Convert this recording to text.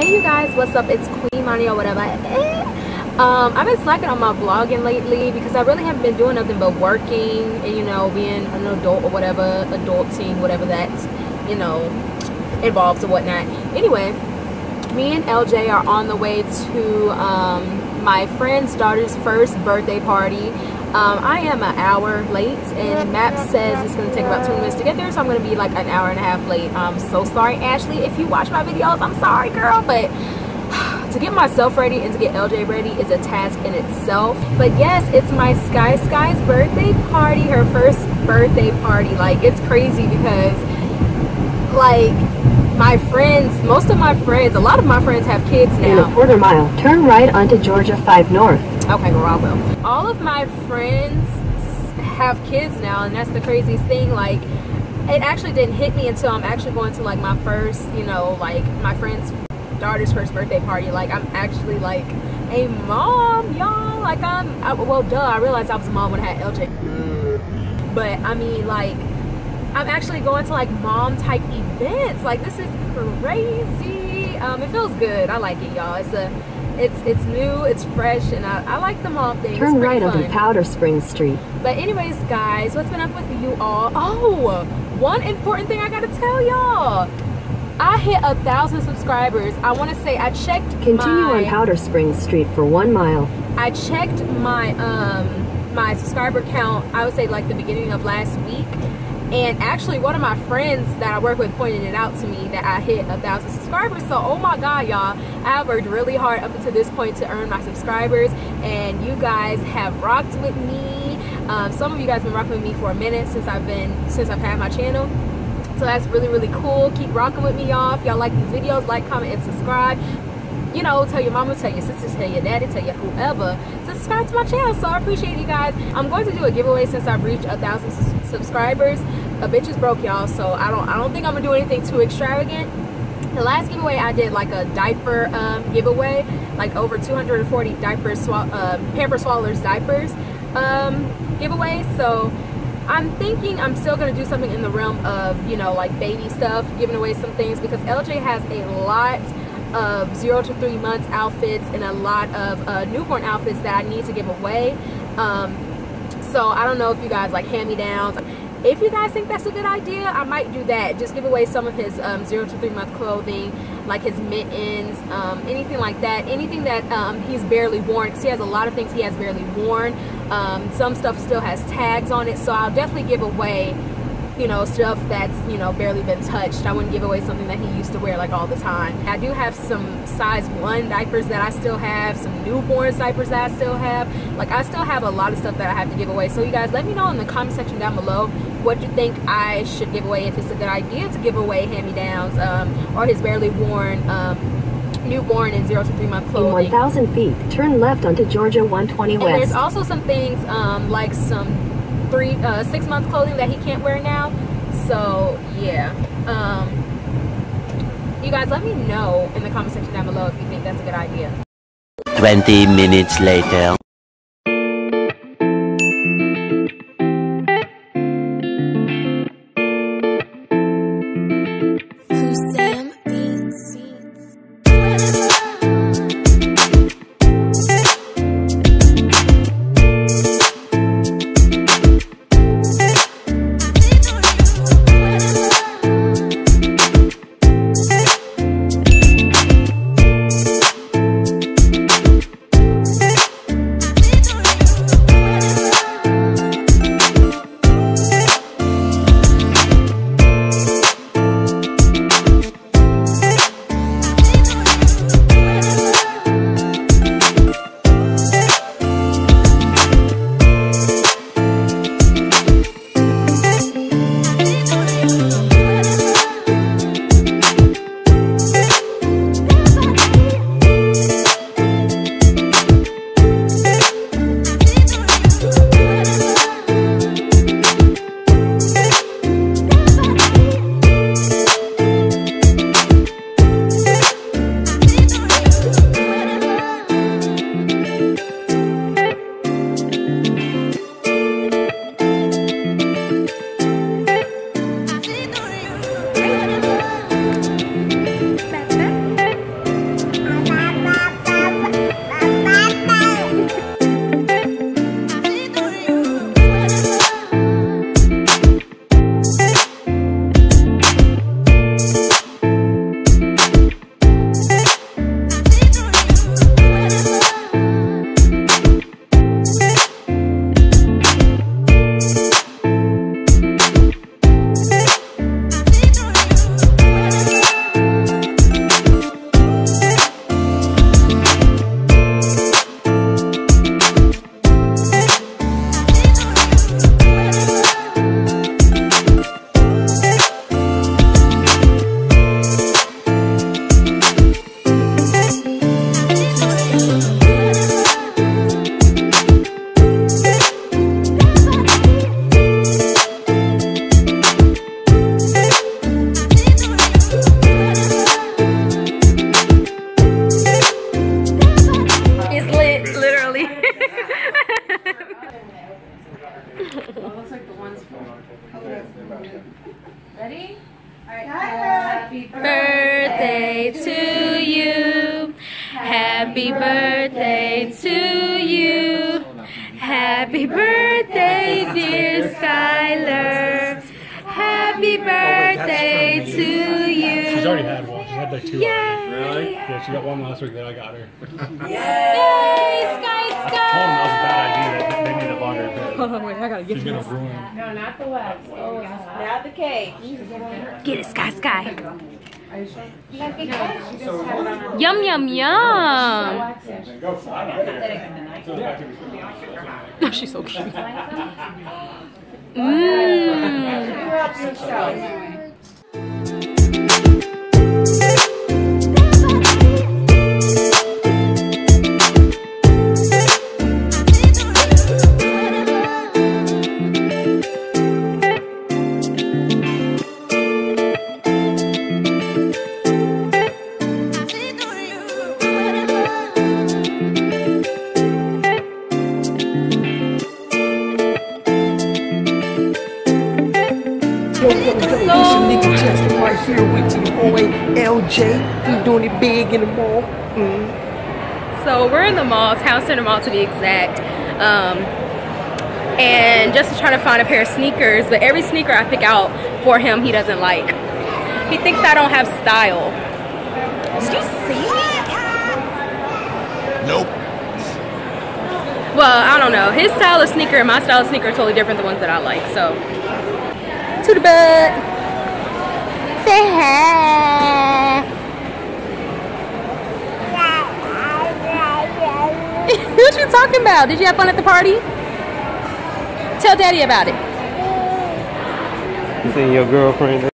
Hey you guys, what's up? It's Queen Mani or whatever. I've been slacking on my vlogging lately because I really haven't been doing nothing but working and, you know, being an adult or whatever, adulting, whatever that, you know, involves or whatnot. Anyway, me and LJ are on the way to my friend's daughter's first birthday party. I am an hour late and map says it's gonna take about 20 minutes to get there, so I'm gonna be like an hour and a half late. I'm so sorry, Ashley, if you watch my videos. I'm sorry, girl, but to get myself ready and to get LJ ready is a task in itself. But yes, it's my Sky's birthday party, her first birthday party. Like, it's crazy because, like, my friends, most of my friends, a lot of my friends have kids now. In a quarter mile, turn right onto Georgia 5 North. Okay, girl, I will. All of my friends have kids now, and that's the craziest thing. Like, it actually didn't hit me until I'm actually going to, like, my first, you know, like, my friend's daughter's first birthday party. Like, I'm actually, like, a mom, y'all. Like, well, duh, I realized I was a mom when I had LJ. But, I mean, like, I'm actually going to, like, mom-type events. Like, this is crazy. It feels good. I like it, y'all. It's new, it's fresh, and I like them all things. Turn right onto Powder Springs Street. But anyways, guys, what's been up with you all? Oh, one important thing I gotta tell y'all. I hit 1,000 subscribers. I want to say I checked. Continue on Powder Springs Street for 1 mile. I checked my my subscriber count. I would say like the beginning of last week. And actually, one of my friends that I work with pointed it out to me that I hit 1,000 subscribers. So, oh my God, y'all. I've worked really hard up until this point to earn my subscribers. And you guys have rocked with me. Some of you guys have been rocking with me for a minute since I've had my channel. So, that's really, really cool. Keep rocking with me, y'all. If y'all like these videos, like, comment, and subscribe. You know, tell your mama, tell your sisters, tell your daddy, tell your whoever to subscribe to my channel. So I appreciate you guys. I'm going to do a giveaway since I've reached 1,000 subscribers. A bitch is broke, y'all, so I don't think I'm gonna do anything too extravagant. The last giveaway I did like a diaper giveaway, like over 240 diapers, Pampers Swaddlers diapers giveaway. So I'm thinking I'm still going to do something in the realm of, you know, like baby stuff, giving away some things, because LJ has a lot of 0 to 3 months outfits and a lot of newborn outfits that I need to give away. So I don't know if you guys like hand-me-downs. If you guys think that's a good idea, I might do that. Just give away some of his 0 to 3 month clothing, like his mittens, anything like that. Anything that he's barely worn, because he has a lot of things he has barely worn. Some stuff still has tags on it, so I'll definitely give away, you know, stuff that's, you know, barely been touched. I wouldn't give away something that he used to wear like all the time. I do have some size 1 diapers that I still have, some newborn diapers that I still have. Like, I still have a lot of stuff that I have to give away. So you guys, let me know in the comment section down below what you think I should give away, if it's a good idea to give away hand-me-downs or his barely worn newborn and 0 to 3 month clothing. In 1,000 feet, turn left onto Georgia 120 West. And there's also some things like some 6 month clothing that he can't wear now. So yeah, you guys let me know in the comment section down below if you think that's a good idea. 20 minutes later. Happy birthday to you. Happy birthday, dear Skyler. Happy birthday to you. She's already had one. She had like two. Yay. Really? Yeah, she got one last week that I got her. Yay, Sky. I told him that was a bad idea. They need a longer bed. Hold on, wait, I gotta get this. She's gonna ruin it. No, not the wax. Oh, not the cake. Get it, Sky. Yum, yum, yum. Oh, she's so cute. Right here with your boy LJ. He's doing it big in the mall. So we're in the mall, Town Center Mall to be exact, and just trying to find a pair of sneakers. But every sneaker I pick out for him, he doesn't like. He thinks I don't have style. Did you see that? Nope. Well, I don't know. His style of sneaker and my style of sneaker are totally different than the ones that I like. So to the bed. Say hi. What you talking about? Did you have fun at the party? Tell Daddy about it. You seen your girlfriend?